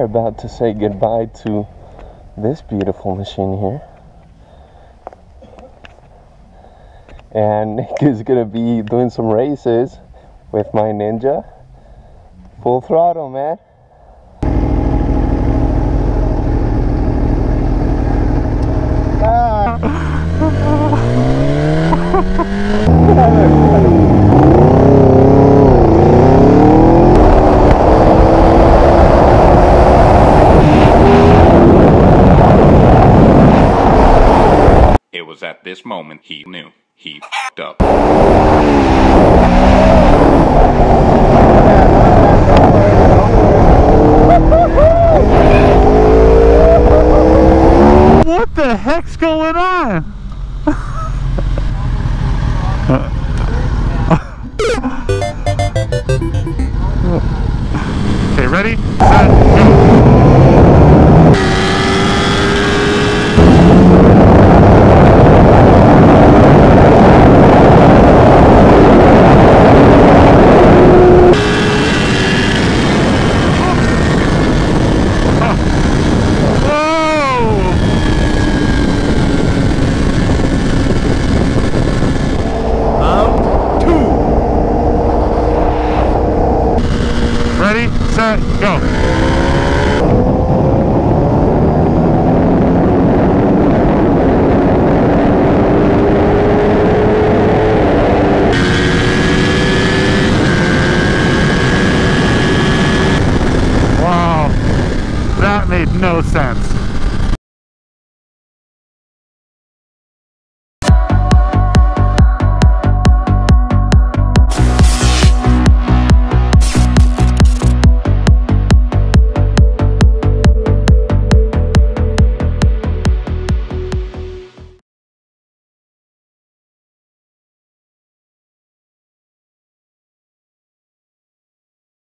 are about to say goodbye to this beautiful machine here. And Nick is gonna be doing some races with my Ninja. Full throttle, man. It was at this moment he knew he f***ed up. What the heck's going on? Okay, ready, set, go. Wow, that made no sense.